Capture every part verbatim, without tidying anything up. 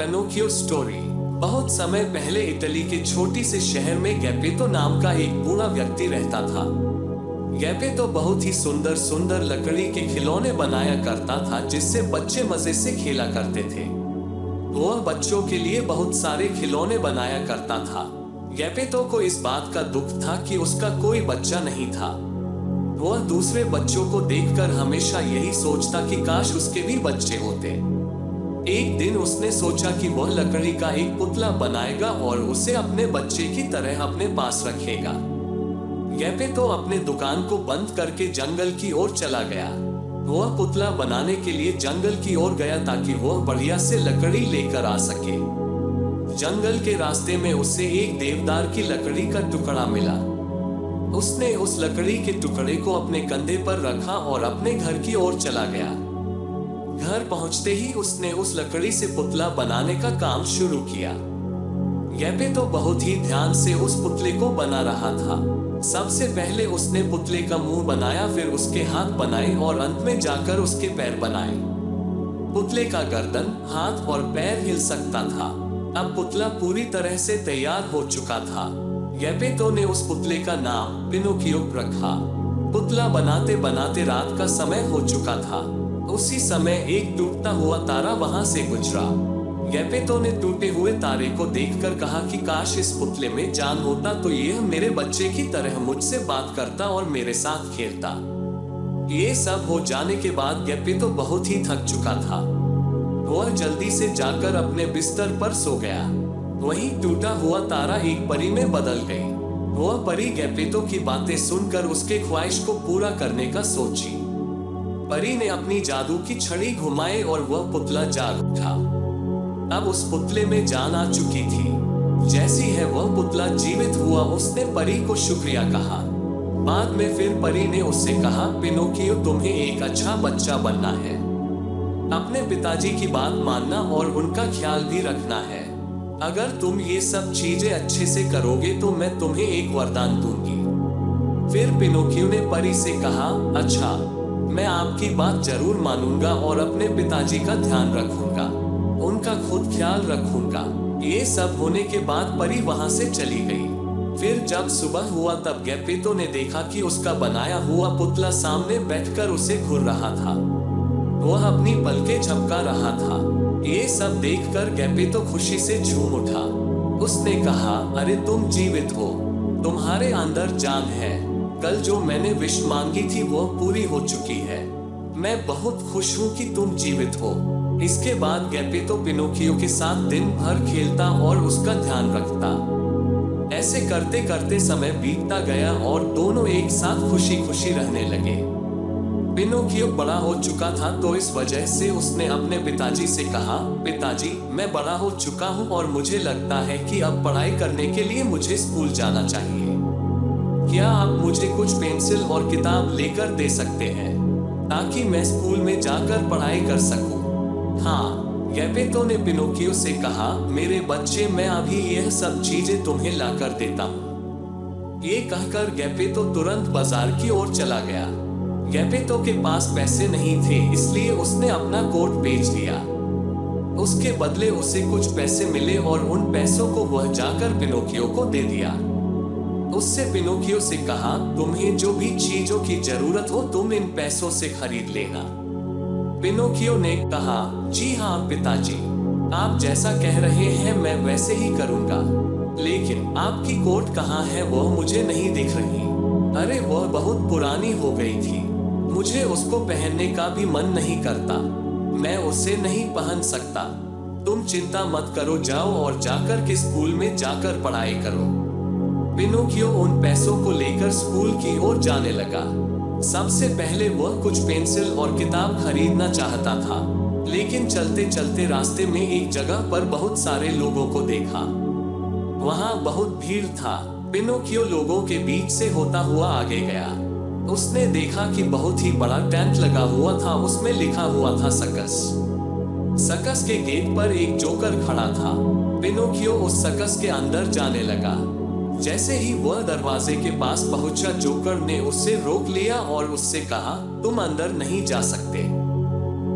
Pinocchio story. बहुत समय पहले इटली के छोटी से शहर में गैपेटो नाम का एक बूढ़ा व्यक्ति रहता था। गैपेटो बहुत ही सुंदर सुंदर लकड़ी के खिलौने बनाया करता था, जिससे बच्चे मजे से खेला करते थे। वह बच्चों के लिए बहुत सारे खिलौने बनाया करता था। गैपेटो को इस बात का दुख था कि उसका कोई बच्चा नहीं था। वह दूसरे बच्चों को देखकर हमेशा यही सोचता कि काश उसके भी बच्चे होते। एक दिन उसने सोचा कि वह लकड़ी का एक पुतला बनाएगा और उसे अपने बच्चे की तरह अपने पास रखेगा। गैपेटो अपने दुकान को बंद करके जंगल की ओर चला गया। वह पुतला बनाने के लिए जंगल की ओर गया ताकि वह बढ़िया से लकड़ी लेकर आ सके। जंगल के रास्ते में उसे एक देवदार की लकड़ी का टुकड़ा मिला। उसने उस लकड़ी के टुकड़े को अपने कंधे पर रखा और अपने घर की ओर चला गया। घर पहुंचते ही उसने उस लकड़ी से पुतला बनाने का काम शुरू किया। गैपेटो बहुत ही ध्यान से उस पुतले को बना रहा था। सबसे पहले उसने पुतले का मुंह बनाया, फिर उसके हाथ बनाए और अंत में जाकर उसके पैर बनाए। पुतले का गर्दन, हाथ और पैर हिल सकता था। अब पुतला पूरी तरह से तैयार हो चुका था। गैपेटो ने उस पुतले का नाम पिनोकियो रखा। पुतला बनाते बनाते रात का समय हो चुका था। उसी समय एक टूटता हुआ तारा वहां से गुजरा। गैपेटो ने टूटे हुए तारे को देखकर कहा कि काश इस पुतले में जान होता तो यह मेरे बच्चे की तरह मुझसे बात करता और मेरे साथ खेलता। ये सब हो जाने के बाद गैपेटो बहुत ही थक चुका था। वह जल्दी से जाकर अपने बिस्तर पर सो गया। वहीं टूटा हुआ तारा एक परी में बदल गई। वह परी गैपेटो की बातें सुनकर उसके ख्वाहिश को पूरा करने का सोची। परी ने अपनी जादू की छड़ी घुमाए और वह पुतला जाग उठा। अब उस पुतले में जान आ चुकी थी। जैसी है वह पुतला जीवित हुआ। उसने परी को शुक्रिया कहा। बाद में फिर परी ने उससे कहा, पिनोकियो तुम्हें एक अच्छा बच्चा बनना है। अपने पिताजी की बात मानना और उनका ख्याल भी रखना है। अगर तुम ये सब चीजें अच्छे से करोगे तो मैं तुम्हें एक वरदान दूंगी। फिर पिनोकियो ने परी से कहा, अच्छा, मैं आपकी बात जरूर मानूंगा और अपने पिताजी का ध्यान रखूंगा, उनका खुद ख्याल रखूंगा। ये सब होने के बाद परी वहां से चली गई। फिर जब सुबह हुआ तब गैपेटो ने देखा कि उसका बनाया हुआ पुतला सामने बैठकर उसे घूर रहा था। वह अपनी पलकें झपका रहा था। ये सब देखकर गैपेटो खुशी से झूम उठा। उसने कहा, अरे तुम जीवित हो, तुम्हारे अंदर जान है। कल जो मैंने विश मांगी थी वह पूरी हो चुकी है। मैं बहुत खुश हूँ कि तुम जीवित हो। इसके बाद गैपेटो पिनोकियो के साथ दिन भर खेलता और उसका ध्यान रखता। ऐसे करते करते समय बीतता गया और दोनों एक साथ खुशी खुशी रहने लगे। पिनोकियो बड़ा हो चुका था, तो इस वजह से उसने अपने पिताजी से कहा, पिताजी, मैं बड़ा हो चुका हूँ और मुझे लगता है कि अब पढ़ाई करने के लिए मुझे स्कूल जाना चाहिए। क्या आप मुझे कुछ पेंसिल और किताब लेकर दे सकते हैं ताकि मैं स्कूल में जाकर पढ़ाई कर सकूं? हाँ, गैपेटो ने पिनोकियो से कहा, मेरे बच्चे, मैं अभी यह सब चीजें तुम्हें लाकर देता हूँ। ये कहकर गैपेटो तुरंत बाजार की ओर चला गया। गैपेटो के पास पैसे नहीं थे, इसलिए उसने अपना कोट बेच दिया। उसके बदले उसे कुछ पैसे मिले और उन पैसों को वह जाकर पिनोकियो को दे दिया। उससे पिनोकियो से कहा, तुम्हें जो भी चीजों की जरूरत हो तुम इन पैसों से खरीद लेना। पिनोकियो ने कहा, जी हाँ पिताजी, आप जैसा कह रहे हैं मैं वैसे ही करूंगा, लेकिन आपकी कोट कहाँ है? वह मुझे नहीं दिख रही। अरे वह बहुत पुरानी हो गई थी, मुझे उसको पहनने का भी मन नहीं करता, मैं उसे नहीं पहन सकता। तुम चिंता मत करो, जाओ और जाकर के स्कूल में जाकर पढ़ाई करो। पिनोकियो उन पैसों को लेकर स्कूल की ओर जाने लगा। सबसे पहले वह कुछ पेंसिल और किताब खरीदना चाहता था, लेकिन चलते चलते रास्ते में एक जगह पर बहुत सारे लोगों को देखा। वहां बहुत भीड़ था। पिनोकियो लोगों के बीच से होता हुआ आगे गया। उसने देखा कि बहुत ही बड़ा टेंट लगा हुआ था, उसमें लिखा हुआ था सर्कस। सर्कस के गेट पर एक जोकर खड़ा था। पिनोकियो उस सर्कस के अंदर जाने लगा। जैसे ही वह दरवाजे के पास पहुंचा, जोकर ने उसे रोक लिया और उससे कहा, तुम अंदर नहीं जा सकते,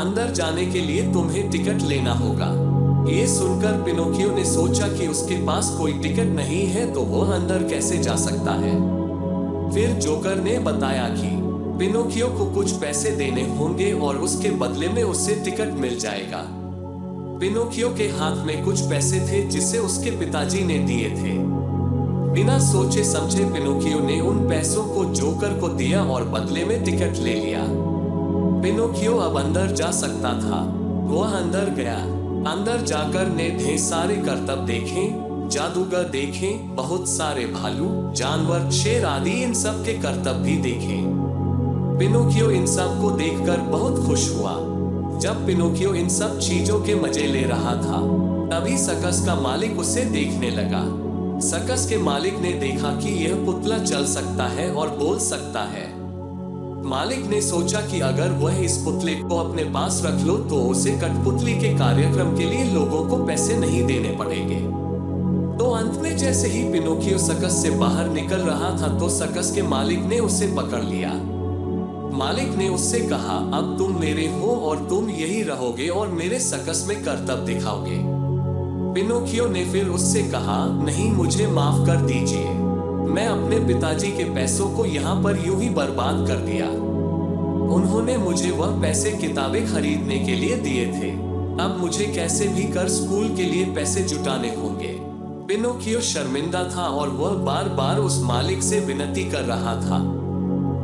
अंदर जाने के लिए तुम्हें टिकट लेना होगा। ये सुनकर पिनोकियो ने सोचा कि उसके पास कोई टिकट नहीं है तो वो अंदर कैसे जा सकता है। फिर जोकर ने बताया कि पिनोकियो को कुछ पैसे देने होंगे और उसके बदले में उसे टिकट मिल जाएगा। पिनोकियो के हाथ में कुछ पैसे थे जिसे उसके पिताजी ने दिए थे। बिना सोचे समझे पिनोकियो ने उन पैसों को जोकर को दिया और बदले में टिकट ले लिया। पिनोकियो अब अंदर जा सकता था। वह अंदर गया। अंदर जाकर ने ढेर सारे करतब देखे, जादूगर देखे, बहुत सारे भालू, जानवर, शेर आदि इन सब के करतब भी देखे। पिनोकियो इन सब को देखकर बहुत खुश हुआ। जब पिनोकियो इन सब चीजों के मजे ले रहा था तभी सकस का मालिक उसे देखने लगा। सकस के मालिक ने देखा कि यह पुतला चल सकता है और बोल सकता है। मालिक ने सोचा कि अगर वह इस पुतले को अपने पास रख लो तो उसे कठपुतली के कार्यक्रम के लिए लोगों को पैसे नहीं देने पड़ेंगे। तो अंत में जैसे ही पिनोकियो सकस से बाहर निकल रहा था तो सकस के मालिक ने उसे पकड़ लिया। मालिक ने उससे कहा, अब तुम मेरे हो और तुम यही रहोगे और मेरे सकस में करतब दिखाओगे। पिनोकियो ने फिर उससे कहा, नहीं, मुझे माफ कर दीजिए, मैं अपने पिताजी के पैसों को यहाँ पर यूं ही बर्बाद कर दिया। उन्होंने मुझे वह पैसे किताबें खरीदने के लिए दिए थे। अब मुझे कैसे भी कर स्कूल के लिए पैसे जुटाने होंगे। पिनोकियो शर्मिंदा था और वह बार बार उस मालिक से विनती कर रहा था।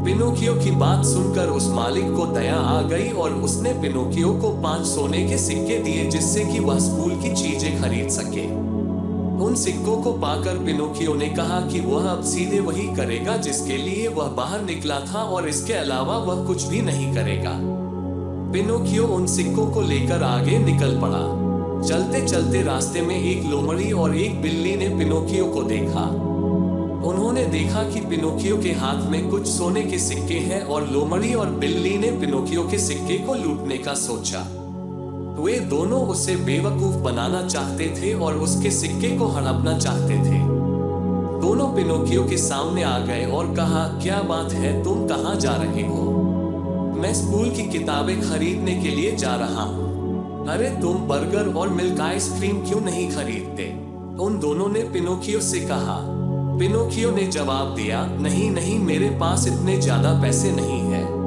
पिनोकियो की बात सुनकर उस मालिक को दया आ गई और उसने पिनोकियो को पांच सोने के सिक्के दिए जिससे कि वह स्कूल की चीजें खरीद सके। उन सिक्कों को पाकर पिनोकियो ने कहा कि वह अब सीधे वही करेगा जिसके लिए वह बाहर निकला था और इसके अलावा वह कुछ भी नहीं करेगा। पिनोकियो उन सिक्कों को लेकर आगे निकल पड़ा। चलते चलते रास्ते में एक लोमड़ी और एक बिल्ली ने पिनोकियो को देखा। उन्होंने देखा कि पिनोकियो के हाथ में कुछ सोने के सिक्के हैं और लोमड़ी और बिल्ली ने पिनोकियो के सिक्के को लूटने का सोचा। वे दोनों उसे बेवकूफ बनाना चाहते थे और उसके सिक्के को हड़पना चाहते थे। दोनों पिनोकियो के सामने आ गए और कहा, क्या बात है, तुम कहाँ जा रहे हो? मैं स्कूल की किताबें खरीदने के लिए जा रहा हूँ। अरे तुम बर्गर और मिल्क आइसक्रीम क्यों नहीं खरीदते? उन दोनों ने पिनोकियो से कहा। पिनोकियो ने जवाब दिया, नहीं नहीं, मेरे पास इतने ज्यादा पैसे नहीं है।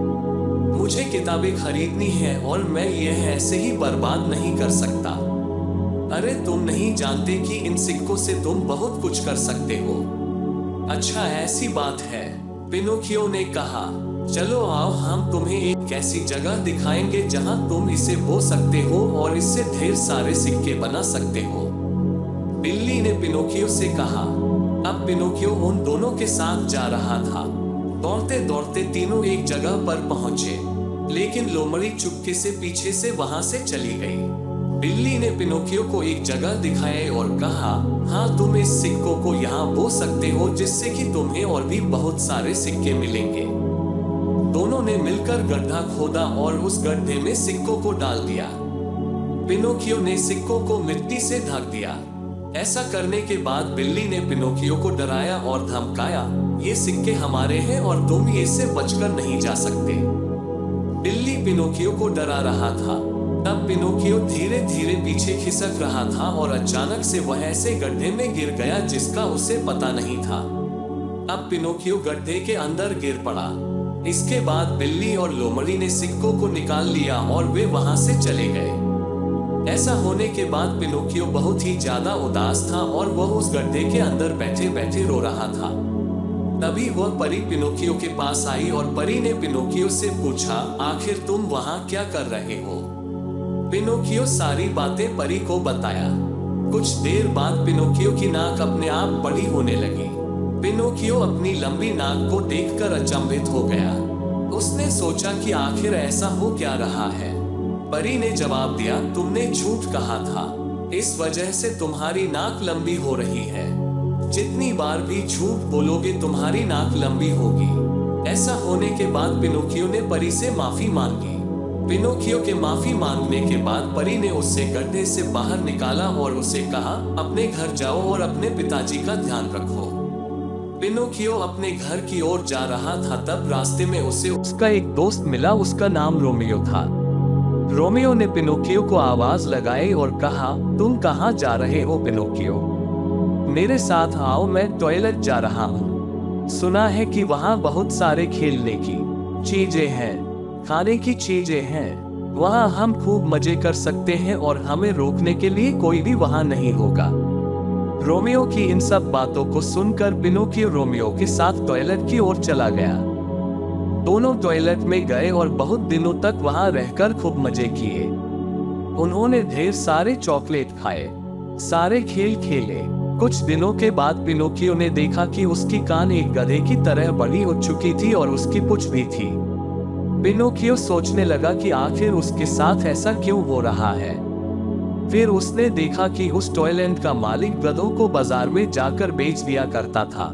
मुझे किताबें खरीदनी है और मैं यह ऐसे ही बर्बाद नहीं कर सकता। अरे तुम नहीं जानते कि इन सिक्कों से तुम बहुत कुछ कर सकते हो। अच्छा ऐसी बात है, पिनोकियो ने कहा, चलो आओ, हम तुम्हें एक ऐसी जगह दिखाएंगे जहां तुम इसे बो सकते हो और इससे ढेर सारे सिक्के बना सकते हो। बिल्ली ने पिनोकियो से कहा। अब पिनोकियो उन दोनों के साथ जा रहा था। दौड़ते दौड़ते तीनों एक जगह पर पहुंचे, लेकिन लोमड़ी चुपके से पीछे से वहां से चली गई। बिल्ली ने पिनोकियो को एक जगह दिखाई और कहा, हाँ, तुम इस सिक्कों को यहाँ बो सकते हो जिससे कि तुम्हें और भी बहुत सारे सिक्के मिलेंगे। दोनों ने मिलकर गड्ढा खोदा और उस गड्ढे में सिक्कों को डाल दिया। पिनोकियो ने सिक्कों को मिट्टी से ढक दिया। ऐसा करने के बाद बिल्ली ने पिनोकियो को डराया और धमकाया, ये सिक्के हमारे हैं और तुम इससे बचकर नहीं जा सकते। बिल्ली पिनोकियो को डरा रहा था। तब पिनोकियो धीरे धीरे पीछे खिसक रहा था और अचानक से वह ऐसे गड्ढे में गिर गया जिसका उसे पता नहीं था। अब पिनोकियो गड्ढे के अंदर गिर पड़ा। इसके बाद बिल्ली और लोमड़ी ने सिक्कों को निकाल लिया और वे वहां से चले गए। ऐसा होने के बाद पिनोकियो बहुत ही ज्यादा उदास था और वह उस गड्ढे के अंदर बैठे बैठे रो रहा था। तभी वह परी पिनोकियो के पास आई और परी ने पिनोकियो से पूछा, आखिर तुम वहां क्या कर रहे हो? पिनोकियो सारी बातें परी को बताया। कुछ देर बाद पिनोकियो की नाक अपने आप बड़ी होने लगी। पिनोकियो अपनी लंबी नाक को देखकर अचंभित हो गया। उसने सोचा कि आखिर ऐसा हो क्या रहा है। परी ने जवाब दिया, तुमने झूठ कहा था, इस वजह से तुम्हारी नाक लंबी हो रही है। जितनी बार भी झूठ बोलोगे तुम्हारी नाक लंबी होगी। ऐसा होने के बाद पिनोकियो ने परी से माफी मांगी। पिनोकियो के माफी मांगने के बाद परी ने उसे गड्ढे से बाहर निकाला और उसे कहा, अपने घर जाओ और अपने पिताजी का ध्यान रखो। पिनोकियो अपने घर की ओर जा रहा था तब रास्ते में उसे उसका एक दोस्त मिला। उसका नाम रोमियो था। रोमियो ने पिनोकियो को आवाज लगाई और कहा, तुम कहाँ जा रहे हो पिनोकियो? मेरे साथ आओ, मैं टॉयलेट जा रहा हूँ। सुना है कि वहाँ बहुत सारे खेलने की चीजें हैं, खाने की चीजें हैं, वहाँ हम खूब मजे कर सकते हैं और हमें रोकने के लिए कोई भी वहाँ नहीं होगा। रोमियो की इन सब बातों को सुनकर पिनोकियो रोमियो के साथ टॉयलेट की ओर चला गया। दोनों टॉयलेट में गए और बहुत दिनों तक वहां रहकर खूब मजे किए। उन्होंने ढेर सारे चॉकलेट खाए, सारे खेल खेले। कुछ दिनों के बाद पिनोकियो ने देखा कि उसकी कान एक गधे की तरह बड़ी हो चुकी थी और उसकी पूंछ भी थी। पिनोकियो सोचने लगा कि आखिर उसके साथ ऐसा क्यों हो रहा है। फिर उसने देखा कि उस टॉयलेट का मालिक गधों को बाजार में जाकर बेच दिया करता था।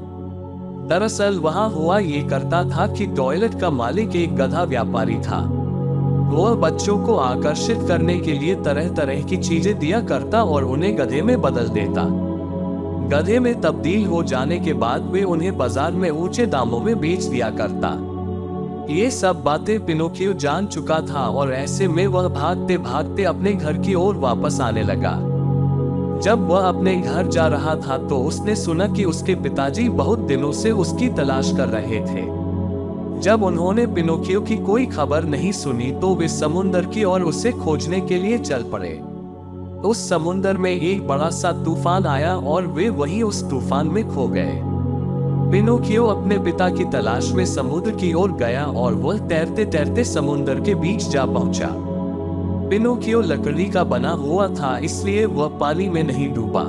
दरअसल वहाँ हुआ ये करता था कि टॉयलेट का मालिक एक गधा व्यापारी था। वह बच्चों को आकर्षित करने के लिए तरह तरह की चीजें दिया करता और उन्हें गधे में बदल देता। गधे में तब्दील हो जाने के बाद वे उन्हें बाजार में ऊंचे दामों में बेच दिया करता। ये सब बातें पिनोकियो जान चुका था और ऐसे में वह भागते भागते अपने घर की ओर वापस आने लगा। जब वह अपने घर जा रहा था तो उसने सुना कि उसके पिताजी बहुत दिनों से उसकी तलाश कर रहे थे। जब उन्होंने पिनोकियो की कोई खबर नहीं सुनी तो वे समुंदर की ओर उसे खोजने के लिए चल पड़े। उस समुंदर में एक बड़ा सा तूफान आया और वे वहीं उस तूफान में खो गए। पिनोकियो अपने पिता की तलाश में समुद्र की ओर गया और वह तैरते तैरते समुंदर के बीच जा पहुंचा। पिनोकियो लकड़ी का बना हुआ था इसलिए वह पानी में नहीं डूबा।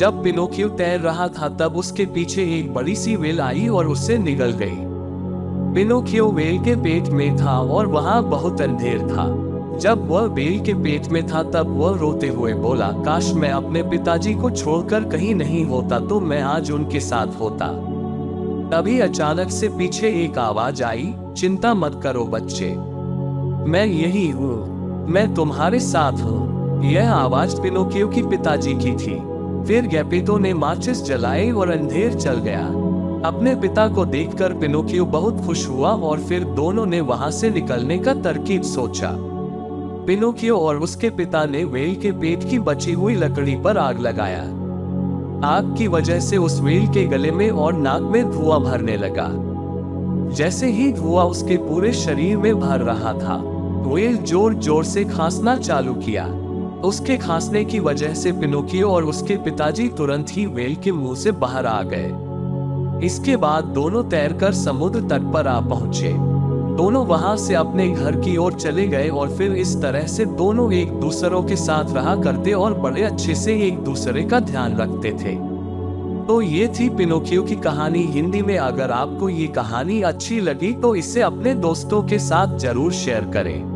जब पिनोकियो तैर रहा था तब उसके पीछे एक बड़ी सी व्हेल आई और उससे निगल गई। पिनोकियो व्हेल के पेट में था और वहाँ बहुत अंधेर था। जब वह व्हेल के पेट में था तब वह रोते हुए बोला, काश मैं अपने पिताजी को छोड़कर कहीं नहीं होता तो मैं आज उनके साथ होता। तभी अचानक से पीछे एक आवाज आई, चिंता मत करो बच्चे, मैं यही हूँ, मैं तुम्हारे साथ हूँ। यह आवाज पिनोकियो की पिताजी की थी। फिर गैपेटो ने माचिस जलाई और अंधेर चल गया। अपने पिता को देखकर पिनोकियो बहुत खुश हुआ और फिर दोनों ने वहां से निकलने का तरकीब सोचा। पिनोकियो और उसके पिता ने व्हेल के पेट की बची हुई लकड़ी पर आग लगाया। आग की वजह से उस व्हेल के गले में और नाक में धुआं भरने लगा। जैसे ही धुआं उसके पूरे शरीर में भर रहा था, व्हेल जोर जोर से खांसना चालू किया। उसके खांसने की वजह से पिनोकियो और उसके पिताजी तुरंत ही व्हेल के मुंह से बाहर आ गए। इसके बाद दोनों तैरकर समुद्र तट पर आ पहुंचे। दोनों वहां से अपने घर की ओर चले गए और फिर इस तरह से दोनों एक दूसरों के साथ रहा करते और बड़े अच्छे से एक दूसरे का ध्यान रखते थे। तो ये थी पिनोकियो की कहानी हिंदी में। अगर आपको ये कहानी अच्छी लगी तो इसे अपने दोस्तों के साथ जरूर शेयर करें।